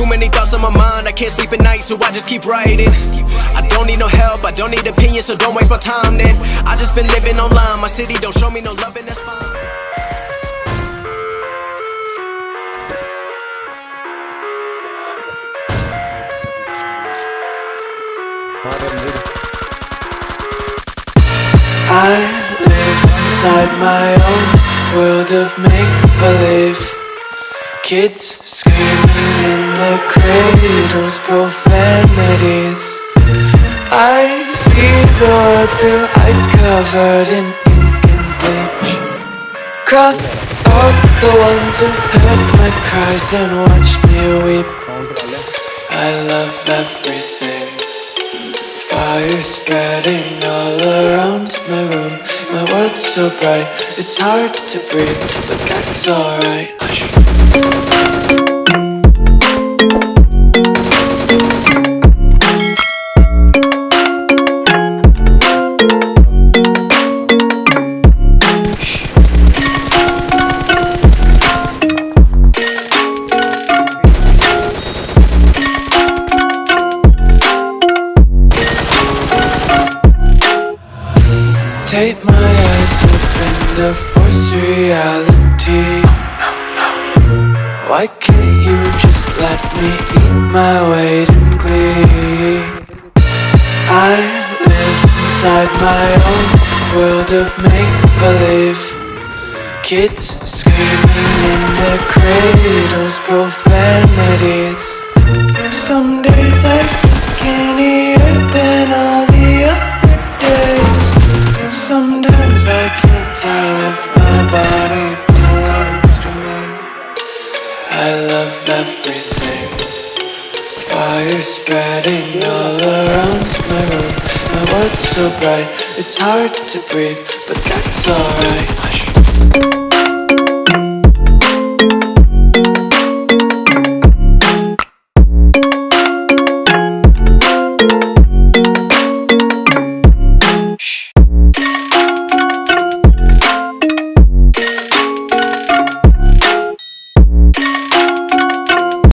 Too many thoughts on my mind, I can't sleep at night, so I just keep writing. I don't need no help, I don't need opinions, so don't waste my time then. I just been living online, my city don't show me no love and that's fine. I live inside my own world of make-believe. Kids screaming in the cradles, profanities. I see the world through ice covered in ink and bleach. Cross out the ones who heard my cries and watched me weep. I love everything. Fire spreading all around my room. My world's so bright, it's hard to breathe, but that's alright. Take my eyes open to force reality. Why can't you just let me eat my weight in glee? I live inside my own world of make-believe. Kids screaming in the cradles, profanities. Some days I feel skinnier than all the other days. Sometimes I can't tell if my body belongs to me. I love everything. Fire spreading all around my room. My world's so bright, it's hard to breathe, but that's alright.